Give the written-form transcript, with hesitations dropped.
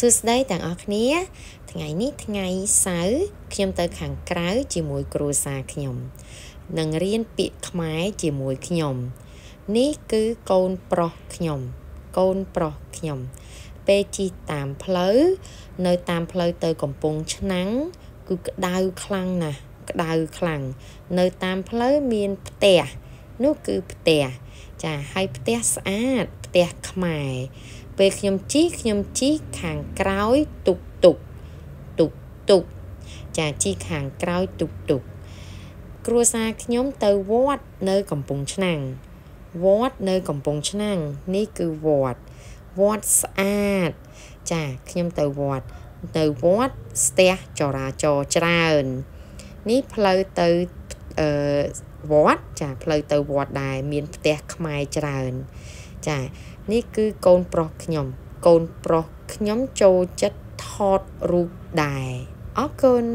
สุดได้ต่างออกนี้ทั้งไงนี้ทั้งไงสาวขยมเตอขังกล้าวจีมวยครูสาขยมนังเรียนปิดขมายจีมวยขยมนี่คือโกนปลอกขยมโกนปลอกขยมเปจีตามเพลอเนยตามเพลอเตอกำปงชนังกูกระดาวคลังนะกระดาวคลังเนยตามเพลอเมียนเตะนู่คือเตะจะให้เตะสะอาดเตะขมายเปขยมจีขยมจีขางกร้อยตุกตุกตุกตุกจะจีขางกร้อยตุกตุกครัวซาขยมเตยวอดเนยกำปงชนังวอดเนยกำปงชนังนี่คือวอดวอดสะอาดจ้ะขยมเตยวอดเตยวอดสเตะจราจรจราเอินนี่เพลย์เตยยวอดจ้ะเพลย์เตยวอดได้เมียนเตะขมายจราเอินจ้ะนี่คือโกนปลอกขยมโกนปลอกขยมโจจัดทอดรูปได้อ๋อโกน